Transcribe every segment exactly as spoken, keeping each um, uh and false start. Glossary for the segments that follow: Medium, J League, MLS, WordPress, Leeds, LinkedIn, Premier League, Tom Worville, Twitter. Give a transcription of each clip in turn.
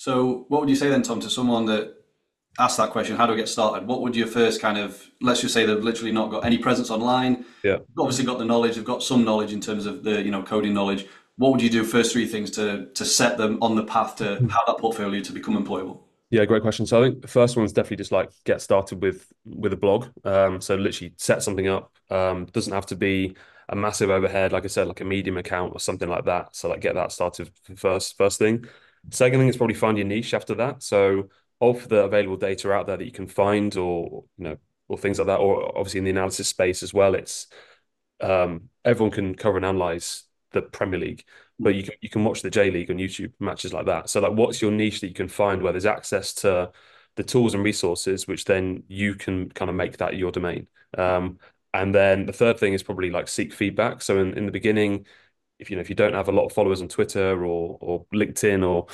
So what would you say then, Tom, to someone that asked that question, how do I get started? What would your first kind of, let's just say they've literally not got any presence online. Yeah. Obviously got the knowledge, they've got some knowledge in terms of the, you know, coding knowledge. What would you do first three things to to set them on the path to have that portfolio to become employable? Yeah, great question. So I think the first one is definitely just like get started with with a blog. Um, so literally set something up. Um, doesn't have to be a massive overhead, like I said, like a Medium account or something like that. So like get that started first. First thing. Second thing is probably find your niche after that. So of the available data out there that you can find, or you know, or things like that, or obviously in the analysis space as well, it's um, everyone can cover and analyze the Premier League, but you can, you can watch the J League on YouTube, matches like that. So like, what's your niche that you can find where there's access to the tools and resources, which then you can kind of make that your domain. Um, and then the third thing is probably like seek feedback. So in, in the beginning, if you know, if you don't have a lot of followers on Twitter or or LinkedIn or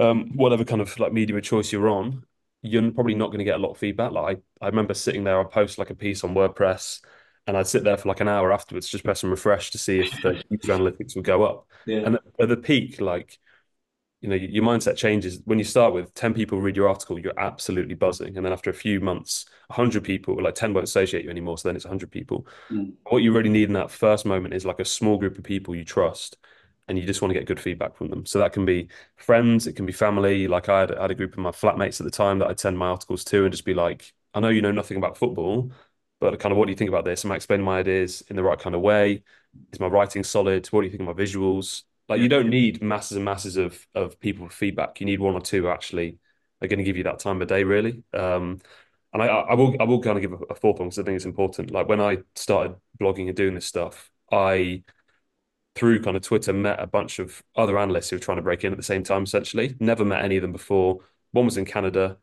um, whatever kind of like medium of choice you're on, you're probably not going to get a lot of feedback. Like I, I remember sitting there, I post like a piece on WordPress, and I'd sit there for like an hour afterwards, just press and refresh to see if the user analytics would go up. Yeah. And at the peak, like, you know, your mindset changes. When you start with ten people read your article, you're absolutely buzzing. And then after a few months, one hundred people, like ten won't associate you anymore. So then it's one hundred people. Mm. What you really need in that first moment is like a small group of people you trust, and you just want to get good feedback from them. So that can be friends, it can be family. Like I had, I had a group of my flatmates at the time that I'd send my articles to and just be like, I know you know nothing about football, but kind of what do you think about this? Am I explaining my ideas in the right kind of way? Is my writing solid? What do you think of my visuals? Like, you don't need masses and masses of of people with feedback. You need one or two who actually are going to give you that time of day, really. Um, and I, I will I will kind of give a, a fourth one because I think it's important. Like when I started blogging and doing this stuff, I, through kind of Twitter, met a bunch of other analysts who were trying to break in at the same time, essentially. Never met any of them before. One was in Canada,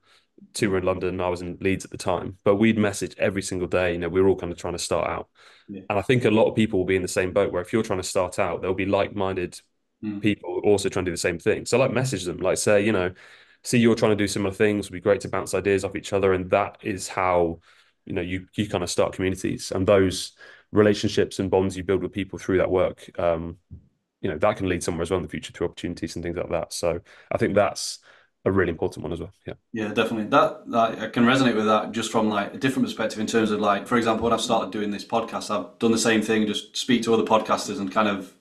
two were in London, I was in Leeds at the time, but we'd message every single day. You know, we were all kind of trying to start out. Yeah. And I think a lot of people will be in the same boat where if you're trying to start out, there'll be like-minded mm. people also trying to do the same thing. So like message them, like say, you know, see you're trying to do similar things, it'd be great to bounce ideas off each other. And that is how, you know, you, you kind of start communities, and those relationships and bonds you build with people through that work, um, you know, that can lead somewhere as well in the future to opportunities and things like that. So I think that's a really important one as well. Yeah, yeah, definitely. That, that I can resonate with that just from like a different perspective in terms of like, for example, when I've started doing this podcast, I've done the same thing, just speak to other podcasters and kind of,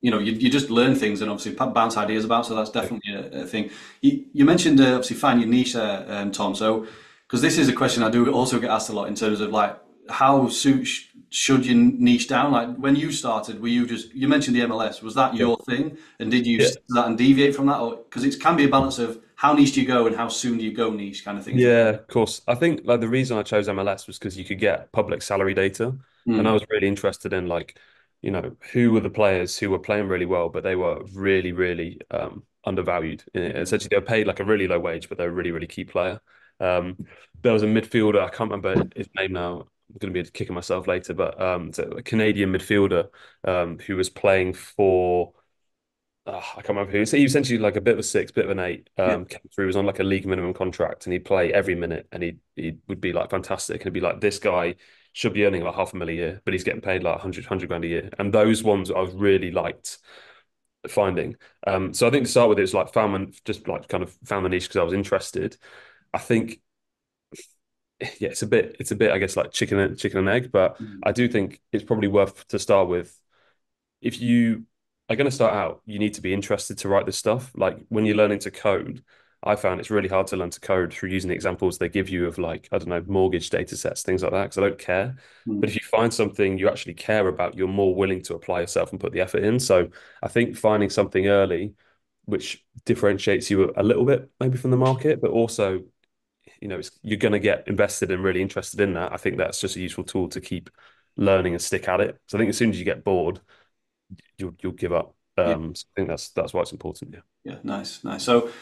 you know, you, you just learn things and obviously bounce ideas about. So that's definitely a, a thing. You, you mentioned uh, obviously find your niche there, um, Tom. So, because this is a question I do also get asked a lot in terms of like, how soon sh should you niche down? Like when you started, were you just, you mentioned the M L S, was that your thing? And did you yeah. stick to that and deviate from that? Or because it can be a balance of how niche do you go and how soon do you go niche kind of thing. Yeah, of course. I think like the reason I chose M L S was because you could get public salary data. Mm. And I was really interested in like, you know, who were the players who were playing really well, but they were really, really um, undervalued. And essentially they were paid like a really low wage, but they're a really, really key player. Um, there was a midfielder, I can't remember his name now, I'm going to be kicking myself later, but um, it's a Canadian midfielder um, who was playing for, uh, I can't remember who, so he was essentially like a bit of a six, bit of an eight, um, yeah. came through, was on like a league minimum contract, and he'd play every minute, and he he would be like fantastic, and it'd be like, this guy should be earning like half a million a year, but he's getting paid like a hundred grand a year, and those ones I really liked finding. Um, so I think to start with, it was like found and just like kind of found the niche because I was interested. I think yeah, it's a bit, it's a bit, I guess, like chicken and chicken and egg, but mm-hmm. I do think it's probably worth to start with. If you are going to start out, you need to be interested to write this stuff. Like when you're learning to code, I found it's really hard to learn to code through using the examples they give you of like, I don't know, mortgage data sets, things like that, because I don't care. Mm-hmm. But if you find something you actually care about, you're more willing to apply yourself and put the effort in. So I think finding something early, which differentiates you a little bit maybe from the market, but also you know, it's, you're going to get invested and really interested in that. I think that's just a useful tool to keep learning and stick at it. So I think as soon as you get bored, you'll, you'll give up. Um, yeah. So I think that's that's why it's important. Yeah. Yeah. Nice. Nice. So